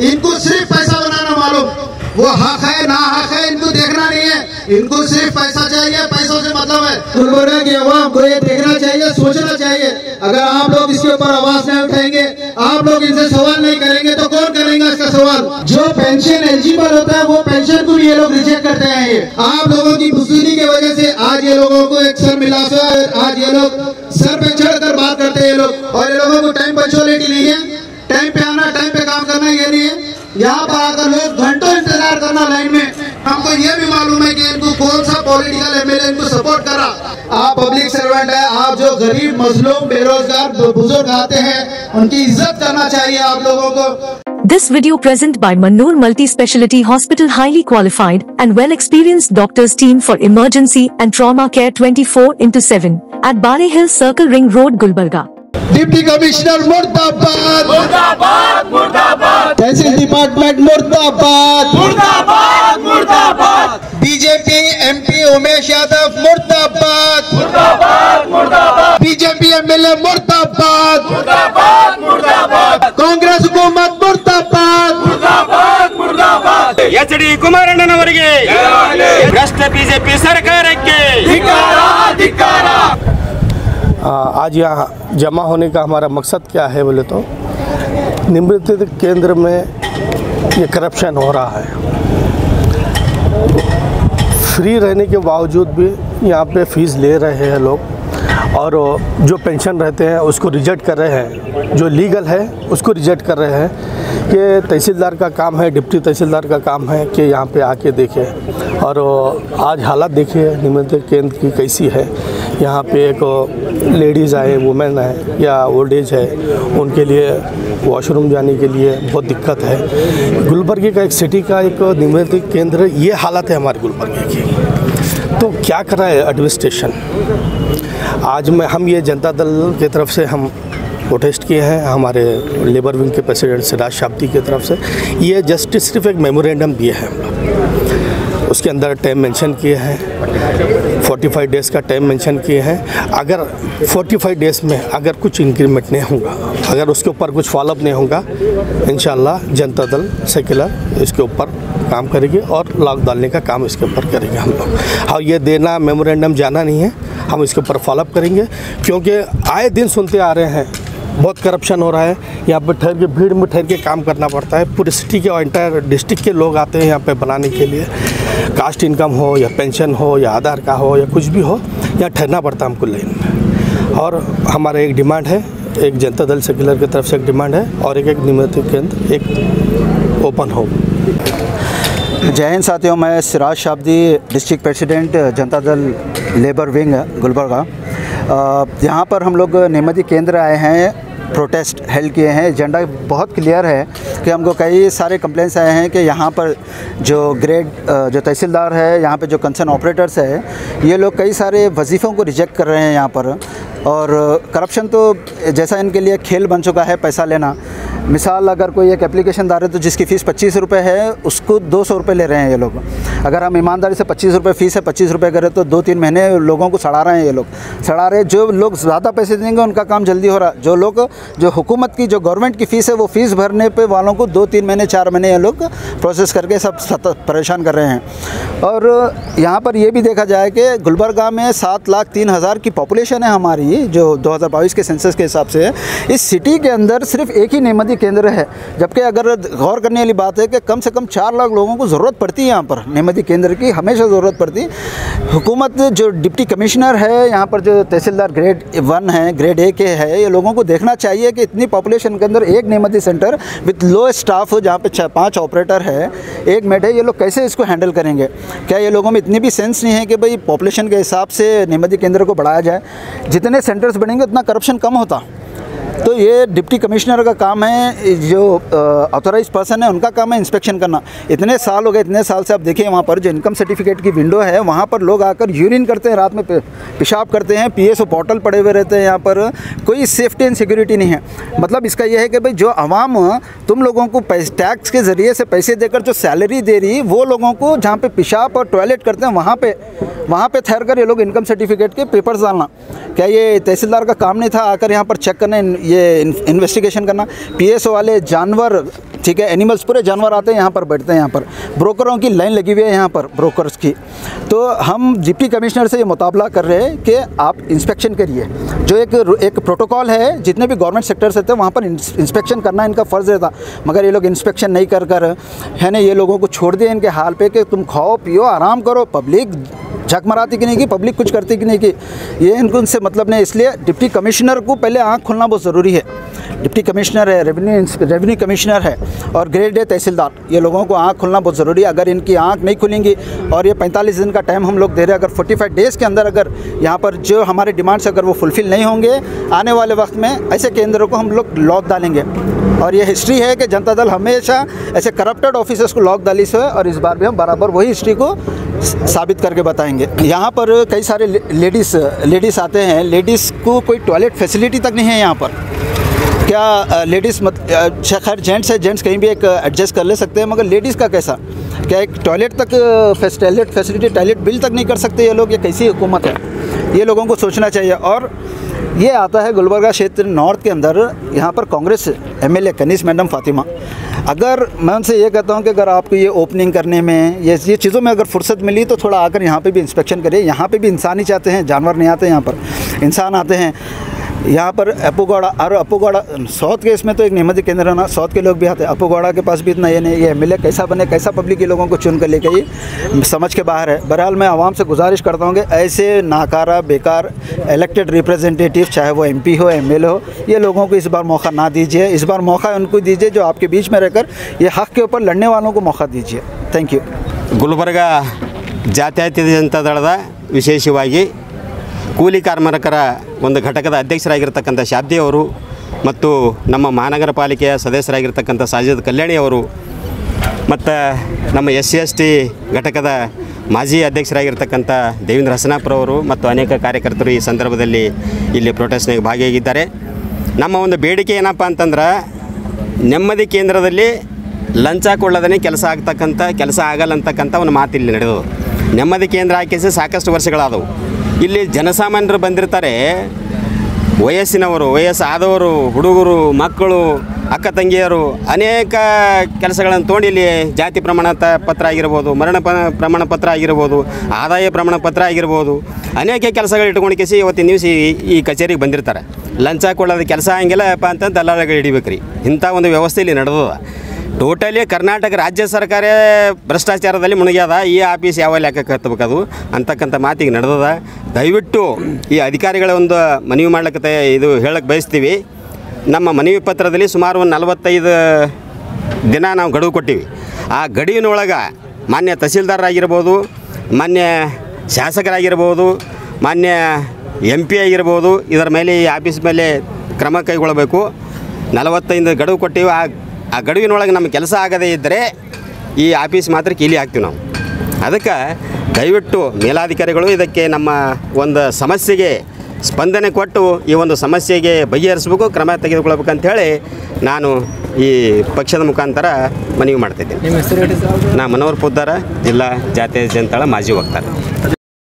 इनको सिर्फ पैसा बनाना मालूम, वो हक है ना हक है इनको देखना नहीं है, इनको सिर्फ पैसा चाहिए, पैसों से मतलब है। तो लोगों की आवाम को ये देखना चाहिए, सोचना चाहिए। अगर आप लोग इसके ऊपर आवाज नहीं उठाएंगे, आप लोग इनसे सवाल नहीं करेंगे तो कौन करेगा इसका सवाल। जो पेंशन एलिजिबल होता है वो पेंशन को भी ये लोग रिजेक्ट करते हैं। आप लोगों की बुजुर्गी की वजह से आज ये लोगों को एक सर मिला, आज ये लोग सर पे चढ़ कर बात करते हैं ये लोग। और ये लोगों को टाइम पंचुअलिटी नहीं है, टाइम पे आना टाइम पे काम करना ये नहीं है। यहाँ पर आकर लोग घंटों इंतजार करना लाइन में। हमको ये भी मालूम है कि इनको कौन सा पॉलिटिकल एमएलए इनको सपोर्ट करा। आप पब्लिक सर्वेंट है, आप जो गरीब मजलूम बेरोजगार बुजुर्ग आते हैं उनकी इज्जत करना चाहिए आप लोगों को। This video present by Mannoor Multi Speciality Hospital, highly qualified and well experienced doctors team for emergency and trauma care 24/7 at Bare Hill Circle Ring Road, Gulbarga. Deputy commissioner मुर्दाबाद मुर्दाबाद मुर्दाबाद, तहसील डिपार्टमेंट मुर्दाबाद मुर्दाबाद मुर्दाबाद, बीजेपी एमपी उमेश यादव मुर्दाबाद मुर्दाबाद मुर्दाबाद, BJP MLA मुर्दाबाद मुर्दाबाद मुर्दाबाद, कांग्रेस हुकूमत मुर्दाबाद मुर्दाबाद मुर्दाबाद। एचडी कुमारण्णन अवरिगे भ्रष्ट बीजेपी सरकारक्के धिक्कार धिक्कार। आज यहाँ जमा होने का हमारा मकसद क्या है बोले तो निम्नलिखित केंद्र में ये करप्शन हो रहा है। फ्री रहने के बावजूद भी यहाँ पे फीस ले रहे हैं लोग, और जो पेंशन रहते हैं उसको रिजेक्ट कर रहे हैं, जो लीगल है उसको रिजेक्ट कर रहे हैं। कि तहसीलदार का काम है, डिप्टी तहसीलदार का काम है कि यहाँ पे आके देखें। और आज हालत देखिए निम्नलिखित केंद्र की कैसी है। यहाँ पे एक लेडीज़ आए, वुमेन है या ओल्ड एज है, उनके लिए वॉशरूम जाने के लिए बहुत दिक्कत है। गुलबर्गी का एक सिटी का एक निम्नलिखित केंद्र, ये हालत है हमारे गुलबर्गी की। तो क्या कर रहा है एडमिनिस्ट्रेशन। आज में हम ये जनता दल की तरफ से हम प्रोटेस्ट किए हैं, हमारे लेबर विंग के प्रेसिडेंट सिराज शाब्दी की तरफ से। ये जस्टिस सिर्फ एक मेमोरेंडम दिए हैं, उसके अंदर टाइम मेंशन किए हैं, 45 डेज़ का टाइम मेंशन किए हैं। अगर 45 डेज़ में अगर कुछ इंक्रीमेंट नहीं होगा, अगर उसके ऊपर कुछ फॉलोअप नहीं होगा, इंशाल्लाह जनता दल सेक्युलर इसके ऊपर काम करेगी और लॉक डालने का काम इसके ऊपर करेंगे हम लोग। हाँ, ये देना मेमोरेंडम जाना नहीं है, हम इसके ऊपर फॉलोअप करेंगे। क्योंकि आए दिन सुनते आ रहे हैं बहुत करप्शन हो रहा है। यहाँ पर ठहर के भीड़ में ठहर के काम करना पड़ता है। पूरी सिटी के और इंटायर डिस्ट्रिक्ट के लोग आते हैं यहाँ पे बनाने के लिए। कास्ट इनकम हो या पेंशन हो या आधार का हो या कुछ भी हो, यहाँ ठहरना पड़ता है हमको लाइन में। और हमारा एक डिमांड है, एक जनता दल सेक्युलर की तरफ से एक डिमांड है, और एक निम्नलिखित केंद्र एक ओपन हो। जय हिंद साथियों, मैं Siraj Shabdi, district president Janata Dal labour wing Gulbarga. यहाँ पर हम लोग नेमदी केंद्र आए हैं, प्रोटेस्ट हेल्ड किए हैं। एजेंडा बहुत क्लियर है कि हमको कई सारे कंप्लेंट्स आए हैं कि यहाँ पर जो ग्रेड जो तहसीलदार है, यहाँ पे जो कंसर्न ऑपरेटर्स है, ये लोग कई सारे वजीफ़ों को रिजेक्ट कर रहे हैं यहाँ पर। और करप्शन तो जैसा इनके लिए खेल बन चुका है पैसा लेना। मिसाल, अगर कोई एक एप्लीकेशन डाल रहे तो जिसकी फ़ीस 25 रुपये है, उसको 200 रुपये ले रहे हैं ये लोग। अगर हम ईमानदारी से 25 रुपये फ़ीस है, 25 रुपये करें तो 2-3 महीने लोगों को सड़ा रहे हैं ये लोग। सड़ा रहे जो लोग ज़्यादा पैसे देंगे उनका काम जल्दी हो रहा। जो लोग जो हुकूमत की जो गवर्नमेंट की फ़ीस है वो फ़ीस भरने पे वालों को 2-3 महीने 4 महीने ये लोग प्रोसेस करके सब परेशान कर रहे हैं। और यहाँ पर ये भी देखा जाए कि गुलबर्गा में 7,03,000 की पॉपुलेशन है हमारी, जो 2022 के सेंसस के हिसाब से है। इस सिटी के अंदर सिर्फ एक ही नेमदी केंद्र है, जबकि अगर गौर करने वाली बात है कि कम से कम 4 लाख लोगों को ज़रूरत पड़ती है यहाँ पर नेमदी केंद्र की, हमेशा ज़रूरत पड़ती है। हुकूमत जो डिप्टी कमिश्नर है यहाँ पर, जो तहसीलदार ग्रेड 1 है, ग्रेड A के है, ये लोगों को देखना चाहिए कि इतनी पॉपुलेशन के अंदर एक नेमदी सेंटर विथ लो स्टाफ हो, जहाँ पे 5 ऑपरेटर है, एक मेड है, ये लोग कैसे इसको हैंडल करेंगे। क्या ये लोगों में इतनी भी सेंस नहीं है कि भाई पॉपुलेशन के हिसाब से नेमदी केंद्र को बढ़ाया जाए। जितने सेंटर्स बढ़ेंगे उतना करप्शन कम होता। तो ये डिप्टी कमिश्नर का काम है, जो ऑथोराइज पर्सन है उनका काम है इंस्पेक्शन करना। इतने साल हो गए, इतने साल से आप देखिए वहाँ पर जो इनकम सर्टिफिकेट की विंडो है, वहाँ पर लोग आकर यूरिन करते हैं, रात में पेशाब करते हैं, PSO पोर्टल पड़े हुए रहते हैं। यहाँ पर कोई सेफ्टी एंड सिक्योरिटी नहीं है। मतलब इसका यह है कि भाई जो आवाम तुम लोगों को टैक्स के ज़रिए से पैसे देकर जो सैलरी दे रही, वो लोगों को जहाँ पर पेशाब और टॉयलेट करते हैं वहाँ पर ठहर कर ये लोग इनकम सर्टिफिकेट के पेपर्स डालना। क्या ये तहसीलदार का काम नहीं था आकर यहाँ पर चेक करना ये इन्वेस्टिगेशन करना, पीएसओ वाले जानवर, ठीक है, एनिमल्स पूरे जानवर आते हैं यहाँ पर, बैठते हैं यहाँ पर, ब्रोकरों की लाइन लगी हुई है यहाँ पर ब्रोकर्स की। तो हम डिप्टी कमिश्नर से ये मुताबला कर रहे हैं कि आप इंस्पेक्शन करिए, जो एक प्रोटोकॉल है, जितने भी गवर्नमेंट सेक्टर्स रहते हैं वहाँ पर इंस्पेक्शन करना इनका फ़र्ज़ रहता, मगर ये लोग इंस्पेक्शन नहीं कर है ना, ये लोगों को छोड़ दिया इनके हाल पे कि तुम खाओ पियो आराम करो, पब्लिक झकमराती कि नहीं की, पब्लिक कुछ करती कि नहीं की, ये इनको उनसे मतलब नहीं। इसलिए डिप्टी कमिश्नर को पहले आँख खोलना बहुत ज़रूरी है। डिप्टी कमिश्नर है, रेवेन्यू कमिश्नर है और ग्रेड ए तहसीलदार, ये लोगों को आँख खोलना बहुत ज़रूरी है। अगर इनकी आँख नहीं खुलेंगी और ये 45 दिन का टाइम हम लोग दे रहे हैं, अगर 45 डेज़ के अंदर अगर यहाँ पर जो हमारे डिमांड्स अगर वो फुलफ़िल नहीं होंगे, आने वाले वक्त में ऐसे केंद्रों को हम लोग लॉक डालेंगे। और ये हिस्ट्री है कि जनता दल हमेशा ऐसे करप्टेड ऑफिसर्स को लॉक डाली से, और इस बार भी हम बराबर वही हिस्ट्री को साबित करके बताएंगे। यहाँ पर कई सारे लेडीज़ आते हैं, लेडीज़ को कोई टॉयलेट फैसिलिटी तक नहीं है यहाँ पर। क्या लेडीज़ खैर जेंट्स है, जेंट्स कहीं भी एक एडजस्ट कर ले सकते हैं, मगर लेडीज़ का कैसा, क्या एक टॉयलेट तक टॉयलेट फैसिलिटी, टॉयलेट बिल तक नहीं कर सकते ये लोग? ये कैसी हुकूमत है, ये लोगों को सोचना चाहिए। और ये आता है गुलबर्गा क्षेत्र नॉर्थ के अंदर, यहाँ पर कांग्रेस एमएलए कनीस मैडम फातिमा, अगर मैं उनसे ये कहता हूँ कि अगर आपको ये ओपनिंग करने में ये चीज़ों में अगर फुर्सत मिली तो थोड़ा आकर यहाँ पे भी इंस्पेक्शन करिए। यहाँ पे भी इंसान ही चाहते हैं, जानवर नहीं आते, यहाँ पर इंसान आते हैं। यहाँ पर अपूगौड़ा और अपूगौड़ा साउथ के, इसमें तो एक नेमदी केंद्र है ना, साउथ के लोग भी आते हैं, अपूगौड़ा के पास भी इतना ये नहीं। ये एमएलए कैसा बने, कैसा पब्लिक के लोगों को चुन कर लेके, ये समझ के बाहर है। बहरहाल मैं आवाम से गुजारिश करता हूँ कि ऐसे नाकारा बेकार इलेक्टेड रिप्रेजेंटेटिव, चाहे वो MP हो MLA हो, ये लोगों को इस बार मौका ना दीजिए। इस बार मौका उनको दीजिए जो आपके बीच में रहकर ये हक़ के ऊपर लड़ने वालों को मौका दीजिए। Thank you. गुलबर्गा जात्यायत जनता दल विशेषवागी ಕೂಲಿ ಕಾರ್ಮಿಕರ ಒಂದು ಘಟಕದ ಅಧ್ಯಕ್ಷರಾಗಿರತಕ್ಕಂಥ ಶಾಬ್ದಿ ಅವರು ಮತ್ತು ನಮ್ಮ ಮಹಾನಗರ ಪಾಲಿಕೆಯ ಸದಸ್ಯರಾಗಿರತಕ್ಕಂಥ ಸಾಜಿದ್ ಕಲ್ಯಾಣಿ ಅವರು ಮತ್ತು ನಮ್ಮ SC ST ಘಟಕದ ಮಾಜಿ ಅಧ್ಯಕ್ಷರಾಗಿರತಕ್ಕಂಥ ದೇವೇಂದ್ರ ಹಸನಾಪುರ ಅವರು ಮತ್ತು ಅನೇಕ ಕಾರ್ಯಕರ್ತರು ಈ ಸಂದರ್ಭದಲ್ಲಿ ಇಲ್ಲಿ ಪ್ರೊಟೆಸ್ಟ್ನಾಗ ಭಾಗಿಯಾಗಿದ್ದಾರೆ. ನಮ್ಮ ಒಂದು ಬೇಡಿಕೆ ಏನಪ್ಪ ಅಂತಂದ್ರೆ, ನೆಮ್ಮದಿ ಕೇಂದ್ರದಲ್ಲಿ ಲಂಚ ಕೊಡಲದನೇ ಕೆಲಸ ಆಗ್ತಕ್ಕಂಥ, ಕೆಲಸ ಆಗಲ್ಲ ಅಂತಕ್ಕಂಥ ಒಂದು ಮಾತು ಇಲ್ಲಿ ನಡೆದು, ನೆಮ್ಮದಿ ಕೇಂದ್ರ ಹಾಕಿಸಿ ಸಾಕಷ್ಟು ವರ್ಷಗಳಾದವು. ಇಲ್ಲಿ ಜನಸಾಮಾನ್ಯರು ಬಂದಿರ್ತಾರೆ, ವಯಸ್ಸಿನವರು, ವಯಸ್ಸಾದವರು, ಹುಡುಗರು, ಮಕ್ಕಳು, ಅಕ್ಕ ತಂಗಿಯರು, ಅನೇಕ ಕೆಲಸಗಳನ್ನು ತೊಗೊಂಡು ಇಲ್ಲಿ ಜಾತಿ ಪ್ರಮಾಣ ಪತ್ರ ಆಗಿರ್ಬೋದು, ಮರಣ ಪ್ರಮಾಣ ಪತ್ರ ಆಗಿರ್ಬೋದು, ಆದಾಯ ಪ್ರಮಾಣ ಪತ್ರ ಆಗಿರ್ಬೋದು, ಅನೇಕ ಕೆಲಸಗಳು ಇಟ್ಕೊಂಡು ಕೇಸಿ ಇವತ್ತಿನ ದಿವಸ ಈ ಕಚೇರಿಗೆ ಬಂದಿರ್ತಾರೆ. ಲಂಚ ಕೊಡೋದು ಕೆಲಸ ಹಂಗಿಲ್ಲಪ್ಪ ಅಂತ ದಲ್ಲಾಳಿಗಳು ಹಿಡಿಬೇಕು ರೀ. ಇಂಥ ಒಂದು ವ್ಯವಸ್ಥೆಯಲ್ಲಿ ನಡೆದದ. ಟೋಟಲಿ ಕರ್ನಾಟಕ ರಾಜ್ಯ ಸರ್ಕಾರ ಭ್ರಷ್ಟಾಚಾರದಲ್ಲಿ ಮುಳುಗ್ಯದ. ಈ ಆಫೀಸ್ ಯಾವ ಲೆಕ್ಕಕ್ಕೆ ಹತ್ತಬೇಕದು ಅಂತಕ್ಕಂಥ ಮಾತಿಗೆ ನಡೆದದ. ದಯವಿಟ್ಟು ಈ ಅಧಿಕಾರಿಗಳ ಒಂದು ಮನವಿ ಮಾಡ್ಲಿಕ್ಕೆ ಇದು ಹೇಳಕ್ಕೆ ಬಯಸ್ತೀವಿ. ನಮ್ಮ ಮನವಿ ಪತ್ರದಲ್ಲಿ ಸುಮಾರು ಒಂದು 45 ದಿನ ನಾವು ಗಡುವು ಕೊಟ್ಟಿವಿ. ಆ ಗಡುವಿನೊಳಗೆ ಮಾನ್ಯ ತಹಸೀಲ್ದಾರರಾಗಿರ್ಬೋದು, ಮಾನ್ಯ ಶಾಸಕರಾಗಿರ್ಬೋದು, ಮಾನ್ಯ MP ಆಗಿರ್ಬೋದು, ಇದರ ಮೇಲೆ ಈ ಆಫೀಸ್ ಮೇಲೆ ಕ್ರಮ ಕೈಗೊಳ್ಳಬೇಕು. 45 ಗಡುವು ಕೊಟ್ಟಿವಿ. ಆ ಗಡುವಿನೊಳಗೆ ನಮ್ಮ ಕೆಲಸ ಆಗದೇ ಇದ್ದರೆ ಈ ಆಫೀಸ್ ಮಾತ್ರ ಕೀಲಿ ಹಾಕ್ತೀವಿ ನಾವು. ಅದಕ್ಕೆ ದಯವಿಟ್ಟು ಮೇಲಾಧಿಕಾರಿಗಳು ಇದಕ್ಕೆ ನಮ್ಮ ಒಂದು ಸಮಸ್ಯೆಗೆ ಸ್ಪಂದನೆ ಕೊಟ್ಟು ಈ ಒಂದು ಸಮಸ್ಯೆಗೆ ಬಗೆಹರಿಸಬೇಕು, ಕ್ರಮ ತೆಗೆದುಕೊಳ್ಳಬೇಕು ಅಂಥೇಳಿ ನಾನು ಈ ಪಕ್ಷದ ಮುಖಾಂತರ ಮನವಿ ಮಾಡ್ತಿದ್ದೀನಿ. ನಾನು ಮನೋಹರ್ ಪುದ್ದಾರ, ಜಿಲ್ಲಾ ಜಾತ್ಯ ಜನತಾಳ ಮಾಜಿ ವಕ್ತಾರ.